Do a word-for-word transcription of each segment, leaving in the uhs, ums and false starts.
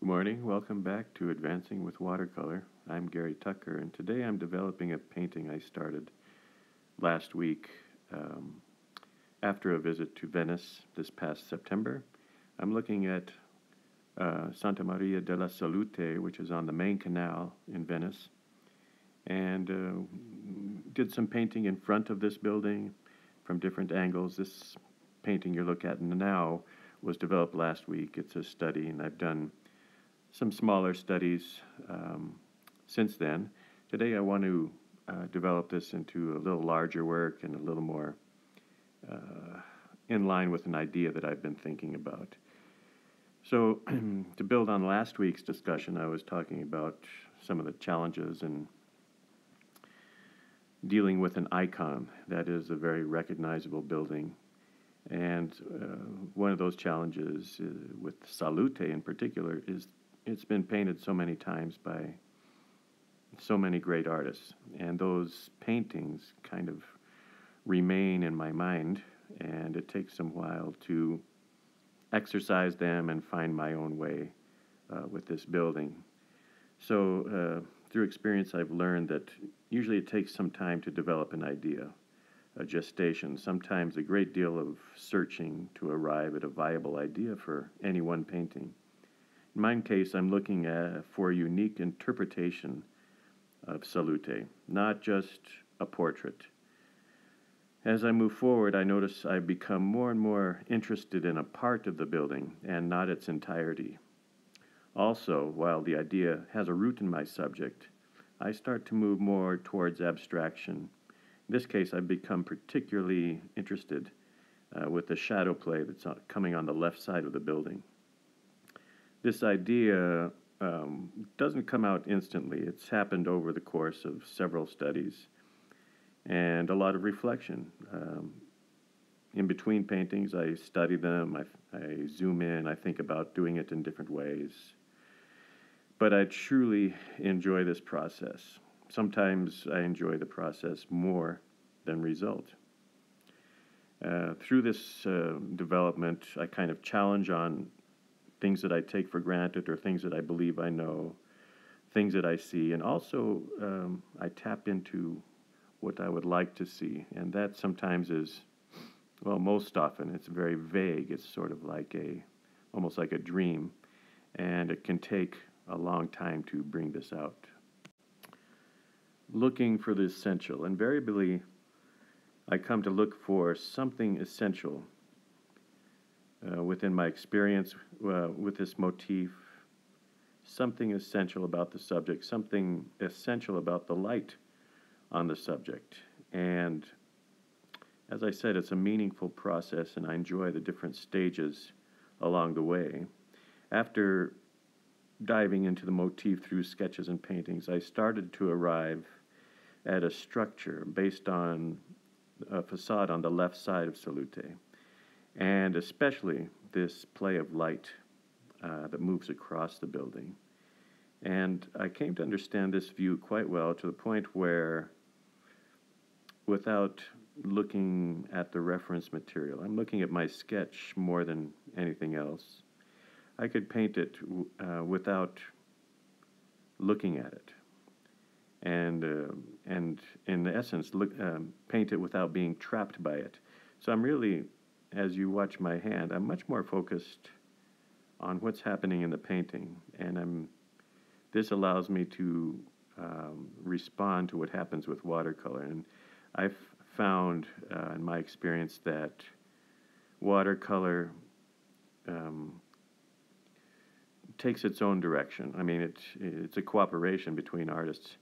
Good morning, welcome back to Advancing with Watercolor. I'm Gary Tucker, and today I'm developing a painting I started last week um, after a visit to Venice this past September. I'm looking at uh, Santa Maria della Salute, which is on the main canal in Venice, and uh, did some painting in front of this building from different angles. This painting you're looking at now was developed last week. It's a study, and I've done some smaller studies um, since then. Today I want to uh, develop this into a little larger work and a little more uh, in line with an idea that I've been thinking about. So to build on last week's discussion, I was talking about some of the challenges in dealing with an icon. That is a very recognizable building. And uh, one of those challenges uh, with Salute in particular is it's been painted so many times by so many great artists, and those paintings kind of remain in my mind, and it takes some while to exercise them and find my own way uh, with this building. So uh, through experience I've learned that usually it takes some time to develop an idea, a gestation, sometimes a great deal of searching to arrive at a viable idea for any one painting. In my case, I'm looking at, for a unique interpretation of Salute, not just a portrait. As I move forward, I notice I become more and more interested in a part of the building and not its entirety. Also, while the idea has a root in my subject, I start to move more towards abstraction. In this case, I've become particularly interested uh, with the shadow play that's coming on the left side of the building. This idea um, doesn't come out instantly. It's happened over the course of several studies and a lot of reflection. Um, in between paintings, I study them, I, I zoom in, I think about doing it in different ways. But I truly enjoy this process. Sometimes I enjoy the process more than result. Uh, through this uh, development, I kind of challenge on things that I take for granted or things that I believe I know, things that I see, and also um, I tap into what I would like to see, and that sometimes is, well, most often it's very vague. It's sort of like a, almost like a dream, and it can take a long time to bring this out. Looking for the essential. Invariably, I come to look for something essential Uh, within my experience uh, with this motif, something essential about the subject, something essential about the light on the subject. And as I said, it's a meaningful process, and I enjoy the different stages along the way. After diving into the motif through sketches and paintings, I started to arrive at a structure based on a facade on the left side of Salute, and especially this play of light uh, that moves across the building. And I came to understand this view quite well, to the point where, without looking at the reference material, I'm looking at my sketch more than anything else. I could paint it uh, without looking at it, and, uh, and in essence, look, um, paint it without being trapped by it. So I'm really, as you watch my hand, I'm much more focused on what's happening in the painting, and I'm, this allows me to um, respond to what happens with watercolor. And I've found uh, in my experience that watercolor um, takes its own direction. I mean, it's, it's a cooperation between artists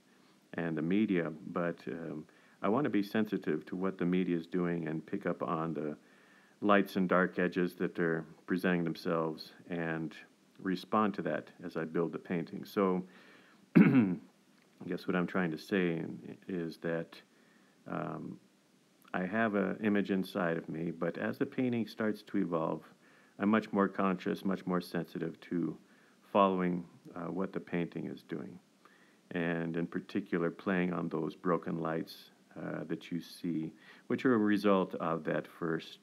and the media, but um, I want to be sensitive to what the media is doing and pick up on the lights and dark edges that are presenting themselves and respond to that as I build the painting. So I guess what I'm trying to say is that um, I have an image inside of me, but as the painting starts to evolve, I'm much more conscious, much more sensitive to following uh, what the painting is doing, and in particular playing on those broken lights uh, that you see, which are a result of that first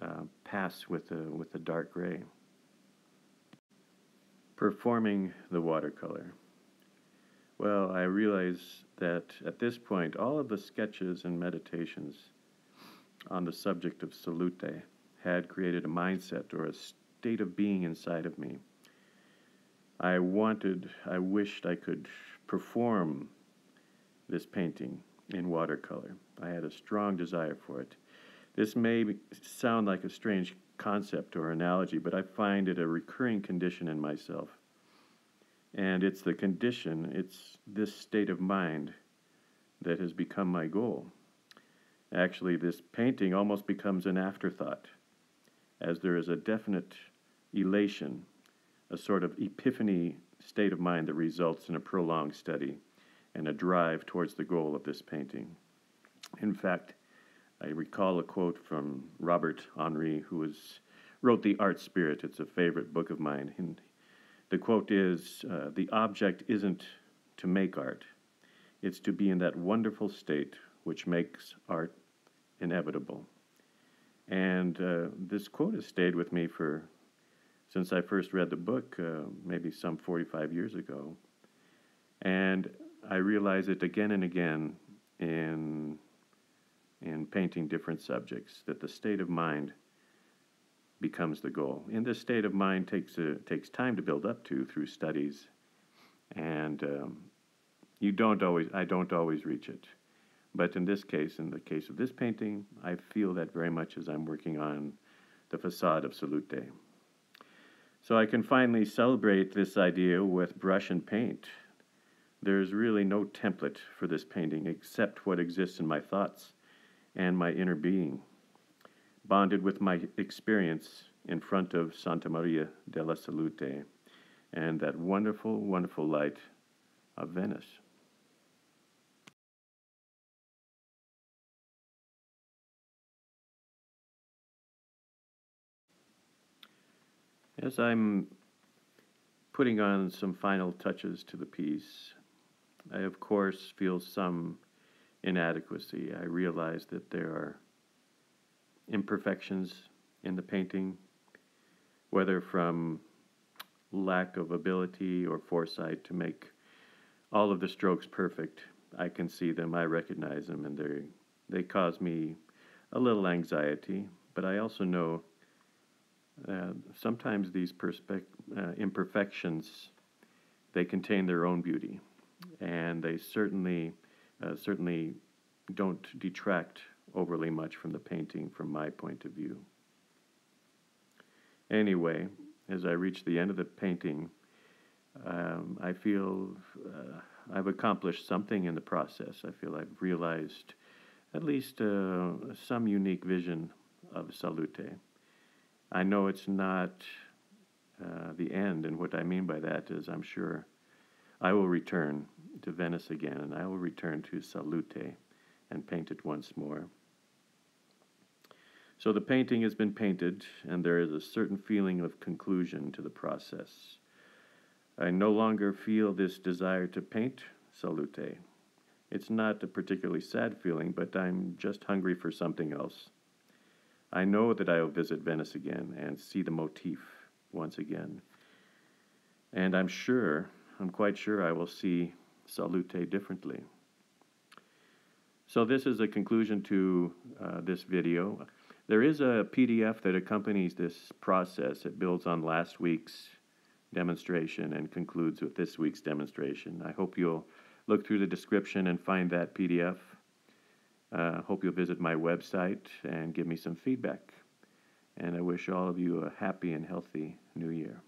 Uh, pass with the with the dark gray. Performing the watercolor. Well, I realize that at this point, all of the sketches and meditations on the subject of Salute had created a mindset or a state of being inside of me. I wanted, I wished I could perform this painting in watercolor. I had a strong desire for it. This may sound like a strange concept or analogy, but I find it a recurring condition in myself. And it's the condition, it's this state of mind that has become my goal. Actually, this painting almost becomes an afterthought, as there is a definite elation, a sort of epiphany state of mind that results in a prolonged study and a drive towards the goal of this painting. In fact, I recall a quote from Robert Henri, who was, wrote The Art Spirit. It's a favorite book of mine. And the quote is, uh, "The object isn't to make art. It's to be in that wonderful state which makes art inevitable." And uh, this quote has stayed with me for, since I first read the book, uh, maybe some forty-five years ago. And I realize it again and again in... in painting different subjects, that the state of mind becomes the goal. And this state of mind takes a, takes time to build up to through studies, and um, you don't always, I don't always reach it. But in this case, in the case of this painting, I feel that very much as I'm working on the facade of Salute. So I can finally celebrate this idea with brush and paint. There's really no template for this painting except what exists in my thoughts and my inner being, bonded with my experience in front of Santa Maria della Salute and that wonderful, wonderful light of Venice. As I'm putting on some final touches to the piece, I of course feel some inadequacy. I realize that there are imperfections in the painting, whether from lack of ability or foresight to make all of the strokes perfect. I can see them, I recognize them, and they they cause me a little anxiety. But I also know uh, sometimes these perspec- uh, imperfections, they contain their own beauty, and they certainly Uh, certainly don't detract overly much from the painting from my point of view. Anyway, as I reach the end of the painting, um, I feel uh, I've accomplished something in the process. I feel I've realized at least uh, some unique vision of Salute. I know it's not uh, the end, and what I mean by that is I'm sure I will return to Venice again, and I will return to Salute and paint it once more. So the painting has been painted, and there is a certain feeling of conclusion to the process. I no longer feel this desire to paint Salute. It's not a particularly sad feeling, but I'm just hungry for something else. I know that I will visit Venice again and see the motif once again. And I'm sure I'm quite sure I will see Salute differently. So this is a conclusion to uh, this video. There is a P D F that accompanies this process. It builds on last week's demonstration and concludes with this week's demonstration. I hope you'll look through the description and find that P D F. Uh, hope you'll visit my website and give me some feedback. And I wish all of you a happy and healthy New Year.